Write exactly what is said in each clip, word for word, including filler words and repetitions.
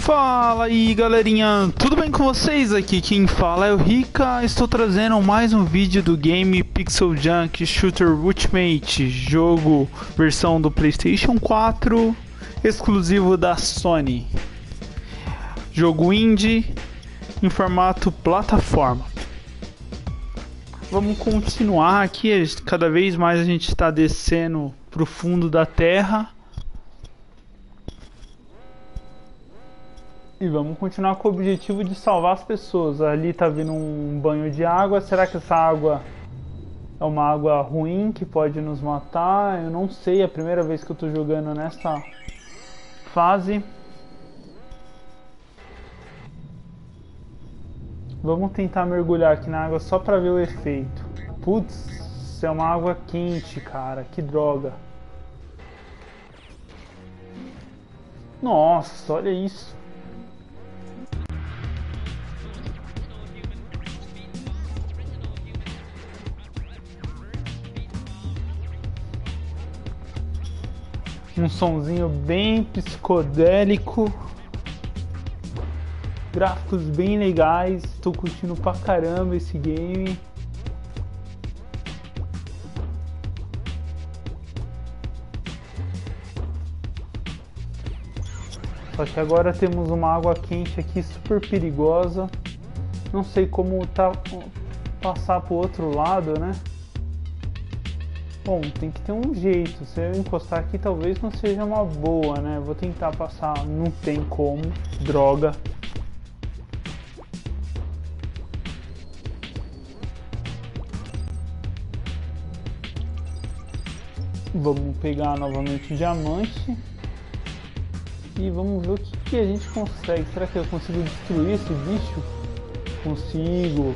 Fala aí galerinha, tudo bem com vocês? Aqui quem fala é o Rica, estou trazendo mais um vídeo do game PixelJunk Shooter Ultimate, jogo versão do PlayStation quatro, exclusivo da Sony. Jogo indie, em formato plataforma. Vamos continuar aqui, cada vez mais a gente está descendo para o fundo da terra. E vamos continuar com o objetivo de salvar as pessoas. Ali tá vindo um banho de água. Será que essa água é uma água ruim que pode nos matar? Eu não sei, é a primeira vez que eu tô jogando nessa fase. Vamos tentar mergulhar aqui na água só pra ver o efeito. Putz, é uma água quente, cara. Que droga. Nossa, olha isso. Um sonzinho bem psicodélico, gráficos bem legais, estou curtindo pra caramba esse game. Só que agora temos uma água quente aqui super perigosa, não sei como tá, passar pro outro lado, né? Bom, tem que ter um jeito, se eu encostar aqui talvez não seja uma boa, né? Vou tentar passar, não tem como, droga. Vamos pegar novamente o diamante. E vamos ver o que, que a gente consegue, será que eu consigo destruir esse bicho? Consigo.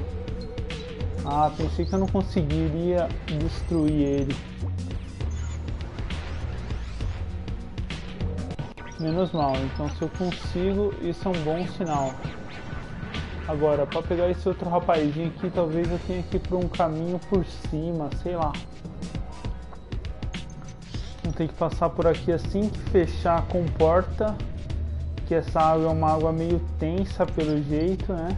Ah, pensei que eu não conseguiria destruir ele. Menos mal, então se eu consigo, isso é um bom sinal. Agora, para pegar esse outro rapazinho aqui, talvez eu tenha que ir por um caminho por cima, sei lá. Vou ter que passar por aqui assim que fechar a comporta. Que essa água é uma água meio tensa pelo jeito, né?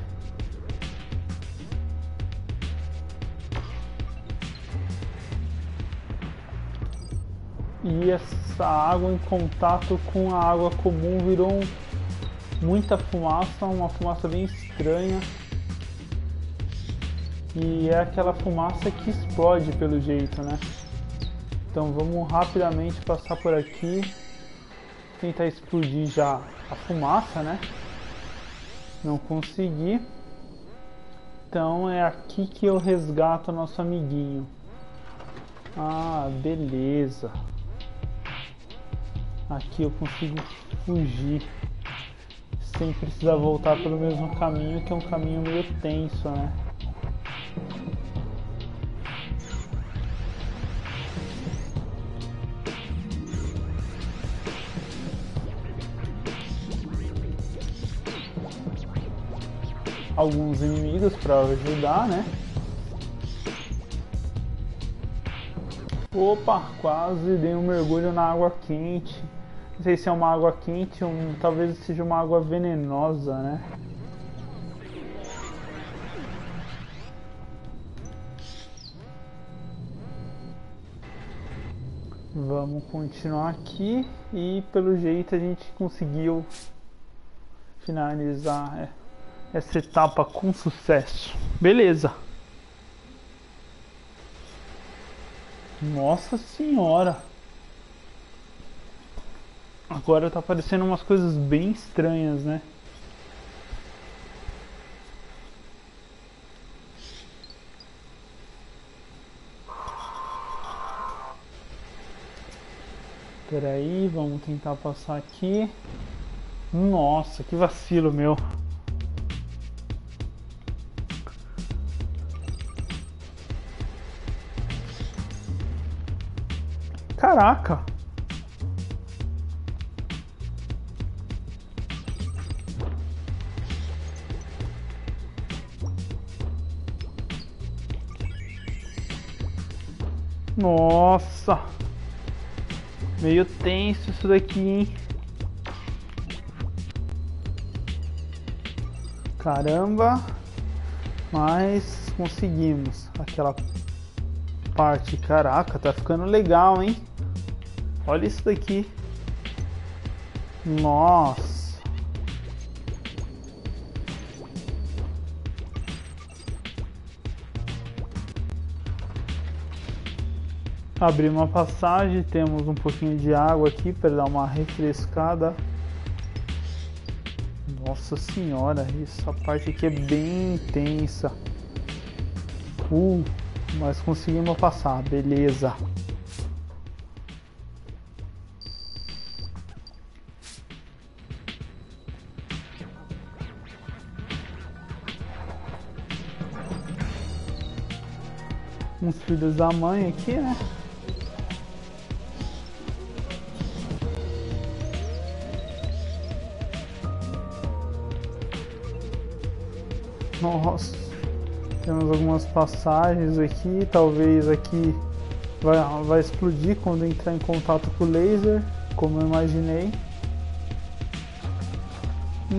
E essa água em contato com a água comum virou muita fumaça, uma fumaça bem estranha. E é aquela fumaça que explode pelo jeito, né? Então vamos rapidamente passar por aqui, tentar explodir já a fumaça, né? Não consegui. Então é aqui que eu resgato nosso amiguinho. Ah, beleza. Aqui eu consigo fugir sem precisar voltar pelo mesmo caminho, que é um caminho meio tenso, né? Alguns inimigos para ajudar, né? Opa, quase dei um mergulho na água quente. Não sei se é uma água quente, um, talvez seja uma água venenosa, né? Vamos continuar aqui e pelo jeito a gente conseguiu finalizar essa etapa com sucesso. Beleza! Nossa senhora! Agora tá aparecendo umas coisas bem estranhas, né? Peraí, vamos tentar passar aqui. Nossa, que vacilo meu. Caraca. Nossa. Meio tenso isso daqui, hein? Caramba. Mas conseguimos aquela parte. Caraca, tá ficando legal, hein? Olha isso daqui. Nossa. Abrimos uma passagem. Temos um pouquinho de água aqui para dar uma refrescada. Nossa senhora, essa parte aqui é bem intensa. Uh, mas conseguimos passar, beleza. Uns filhos da mãe aqui, né? Nossa, temos algumas passagens aqui, talvez aqui vai, vai explodir quando entrar em contato com o laser, como eu imaginei.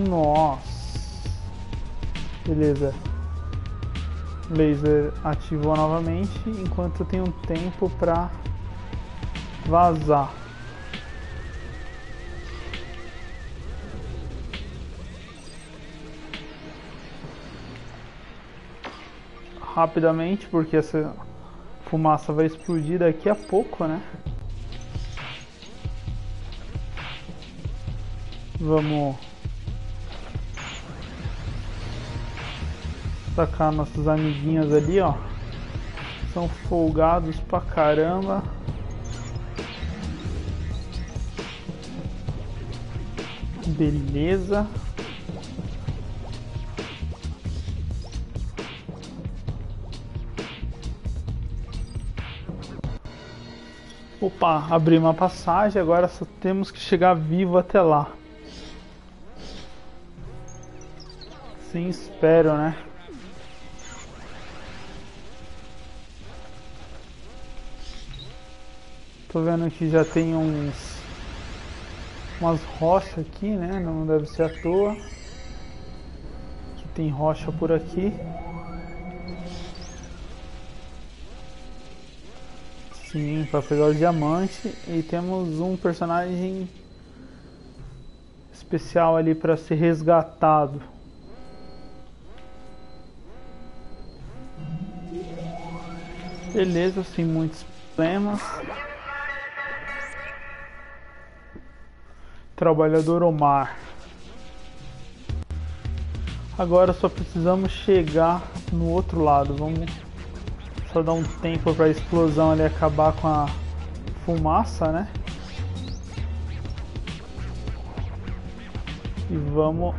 Nossa, beleza. Laser ativou novamente, enquanto eu tenho tempo para vazar. Rapidamente, porque essa fumaça vai explodir daqui a pouco, né? Vamos sacar nossos amiguinhos ali, ó. São folgados pra caramba. Beleza. Opa, abri uma passagem, agora só temos que chegar vivo até lá. Sim, espero, né? Tô vendo que já tem uns... umas rochas aqui, né? Não deve ser à toa que tem rocha por aqui. Sim, para pegar o diamante. E temos um personagem especial ali para ser resgatado. Beleza, sem muitos problemas. Trabalhador Omar. Agora só precisamos chegar no outro lado. Vamos só dar um tempo para a explosão ali acabar com a fumaça, né? E vamos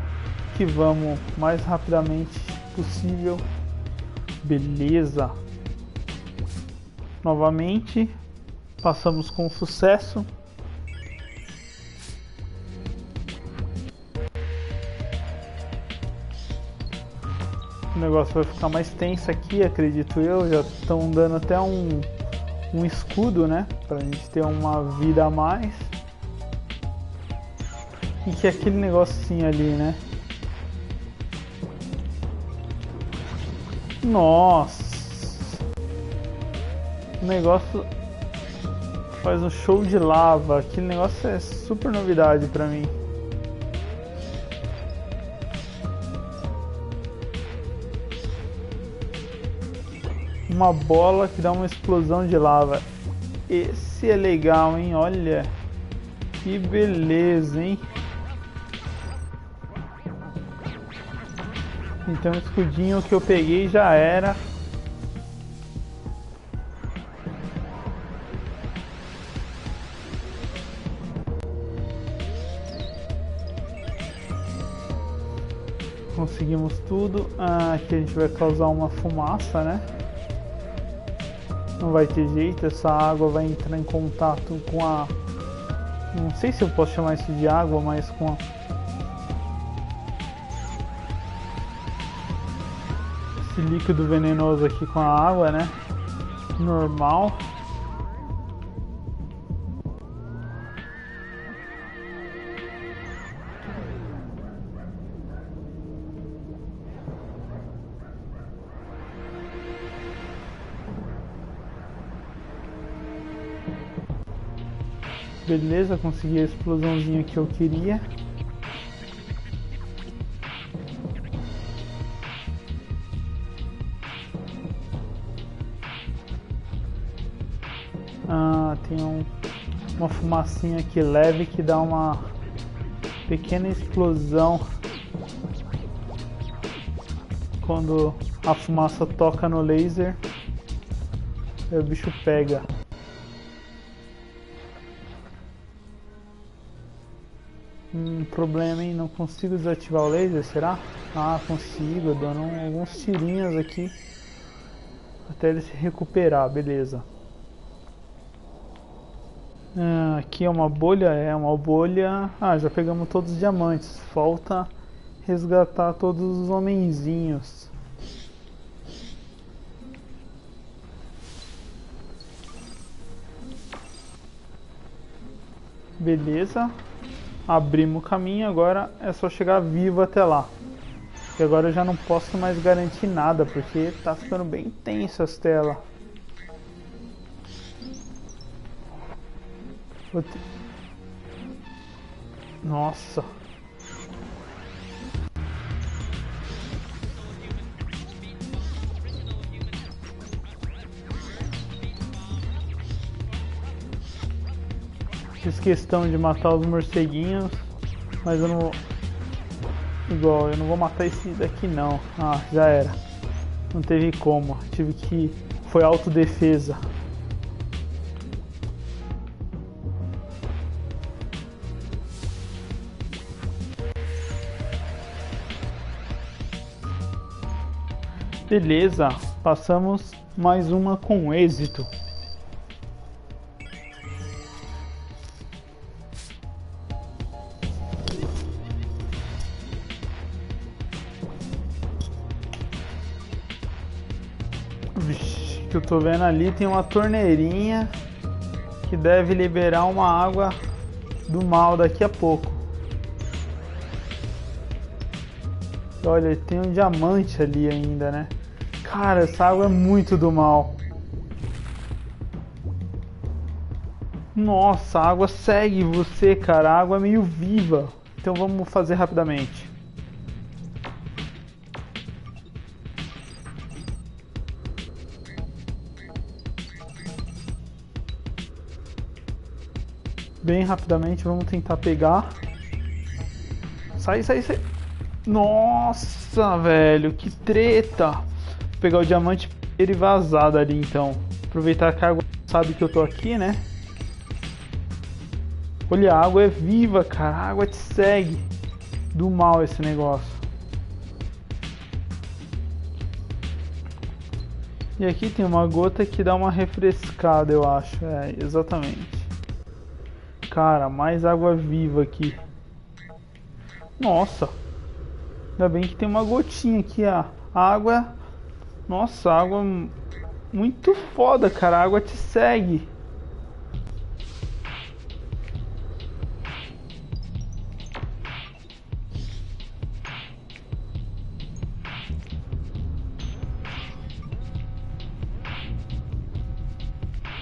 que vamos mais rapidamente possível. Beleza. Novamente passamos com sucesso. O negócio vai ficar mais tenso aqui, acredito eu. Já estão dando até um, um escudo, né? Pra gente ter uma vida a mais. E que é aquele negocinho ali, né? Nossa! O negócio faz um show de lava. Aquele negócio é super novidade pra mim. Uma bola que dá uma explosão de lava. Esse é legal, hein? Olha que beleza, hein? Então o escudinho que eu peguei já era. conseguimos tudo. Ah, aqui a gente vai causar uma fumaça, né? Não vai ter jeito, essa água vai entrar em contato com a... Não sei se eu posso chamar isso de água, mas com a... esse líquido venenoso aqui com a água, né? Normal. Beleza, consegui a explosãozinha que eu queria. Ah, tem um, uma fumacinha aqui leve que dá uma pequena explosão quando a fumaça toca no laser, aí o bicho pega. Um problema, hein? Não consigo desativar o laser, será? Ah, consigo, dando alguns tirinhos aqui até ele se recuperar, beleza. Ah, aqui é uma bolha, é uma bolha. Ah, já pegamos todos os diamantes, falta resgatar todos os homenzinhos. Beleza. Abrimos o caminho, agora é só chegar vivo até lá. E agora eu já não posso mais garantir nada, porque tá ficando bem tenso as telas. Te... Nossa. Fiz questão de matar os morceguinhos, mas eu não vou... Igual, eu não vou matar esse daqui não. Ah, já era. Não teve como, tive que... Foi autodefesa. Beleza, passamos mais uma com êxito. Que eu tô vendo ali tem uma torneirinha que deve liberar uma água do mal daqui a pouco. Olha, tem um diamante ali ainda, né? Cara, essa água é muito do mal. Nossa, a água segue você, cara. A água é meio viva. Então vamos fazer rapidamente. Bem rapidamente, vamos tentar pegar. Sai, sai, sai. Nossa, velho, que treta. Vou pegar o diamante e ele vazado ali, então. Aproveitar que a água sabe que eu tô aqui, né? Olha, a água é viva, cara. A água te segue. Do mal esse negócio. E aqui tem uma gota que dá uma refrescada, eu acho. É, exatamente. Cara, mais água viva aqui. Nossa. Ainda bem que tem uma gotinha aqui, a água. Nossa, água muito foda, cara. A água te segue.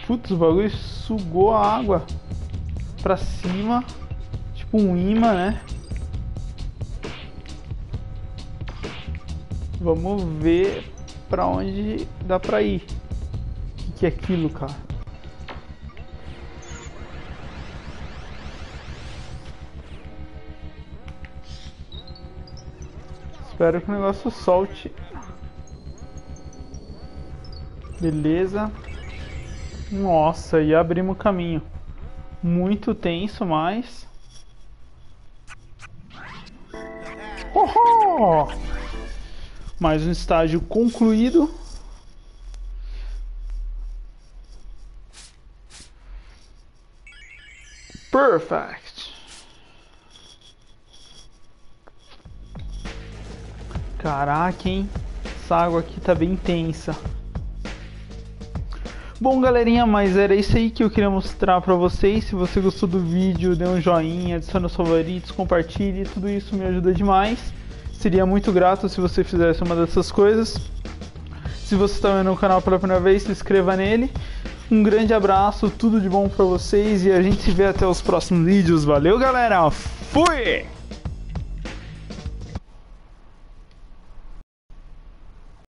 Putz, o bagulho sugou a água pra cima, tipo um imã, né? Vamos ver pra onde dá pra ir. O que é aquilo, cara? Espero que o negócio solte. Beleza. Nossa, e abrimos o caminho. Muito tenso, mas... Oh! Mais um estágio concluído. Perfect. Caraca, hein? Essa água aqui tá bem tensa. Bom, galerinha, mas era isso aí que eu queria mostrar pra vocês. Se você gostou do vídeo, dê um joinha, adicione os favoritos, compartilhe. Tudo isso me ajuda demais. Seria muito grato se você fizesse uma dessas coisas. Se você está vendo o canal pela primeira vez, se inscreva nele. Um grande abraço, tudo de bom pra vocês. E a gente se vê até os próximos vídeos. Valeu, galera! Fui!